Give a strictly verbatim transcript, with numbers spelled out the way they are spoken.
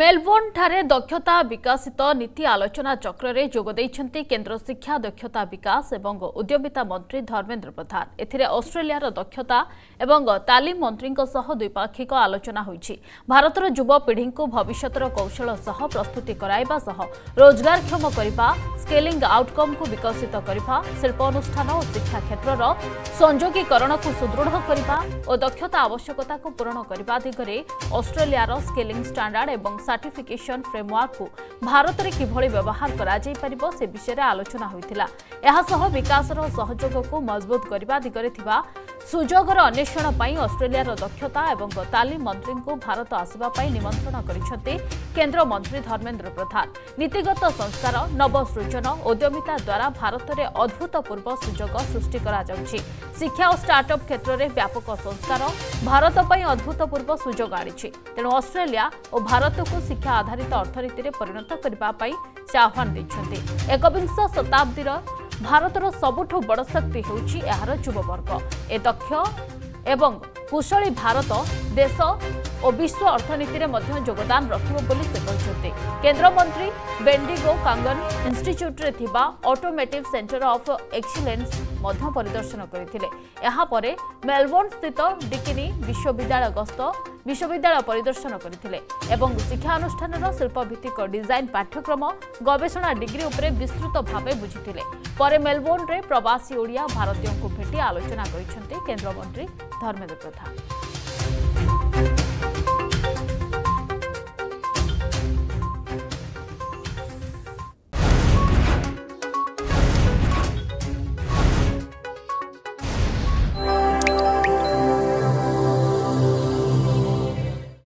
Melbourne ठारे दक्षता विकासित नीति आलोचना चक्र में जोग देइछन्ति केंद्र शिक्षा दक्षता विकास एवं उद्यमिता मंत्री धर्मेंद्र प्रधान। एथिरे ऑस्ट्रेलिया दक्षता एवं तालीम मंत्री सह द्विपाक्षिक आलोचना होइछि। भारतर युवा पीढ़ी को भविष्यतर कौशल सह प्रस्तुति कराइबा सह रोजगारक्षम करबा, स्केलिंग आउटकम को विकसित करबा, शिल्प अनुष्ठान और शिक्षा क्षेत्रर संयोगीकरण को सुदृढ़ करबा और दक्षता आवश्यकता को पूरण करबा दिगरे ऑस्ट्रेलिया स्केलिंग स्टैंडर्ड एवं सर्टिफिकेशन फ्रेमवर्क को भारत में किभली व्यवहार कराई पारिबो से विषय में आलोचना होइतिला। एहा सह विकास रो सहयोग को मजबूत करबा दिगरे थिबा सुजोगर अन्वेषण पर ऑस्ट्रेलिया दक्षता एवं तालीम मंत्री को भारत आसवा पर निमंत्रण करिसेंते केंद्र मंत्री धर्मेंद्र प्रधान। नीतिगत संस्कार, नवसृजन, उद्यमिता द्वारा भारत में अद्भुतपूर्व सुजोग सृष्टि करा जाउछि। शिक्षा और स्टार्टअप क्षेत्र में व्यापक संस्कार भारत पर अद्भुतपूर्व सुजोग आनिछि। तेणु ऑस्ट्रेलिया और भारत को शिक्षा आधारित अर्थनीति में परिणत करबा पर से आह्वान देइछन्ते। एकविंश शताब्दी भारतर सबुठु बड़ शक्ति होउछि एहार युववर्ग। ए दक्ष एवं कुशली भारत देश और विश्व अर्थनीति में मध्य योगदान रखिबो बोली से कहते। केंद्र मंत्री बेंडिगो कांगन इंस्टीट्यूट रे थिबा ऑटोमेटिव सेंटर ऑफ एक्सीलेंस मध्य परिदर्शन करथिले। एहा परे मेलबोर्न स्थित डिकिनी विश्वविद्यालय गस्त विश्वविद्यालय परिदर्शन करथिले एवं शिक्षानुष्ठानर शिल्पभित्तिक डिजाइन पाठ्यक्रम गवेषणा डिग्री उपरे विस्तृत भावे बुझिथिले। परे मेलबोर्न रे प्रवासी ओडिया भारतीयों को भेटी आलोचना करिसेंते केंद्र मंत्री धर्मेंद्र प्रधान।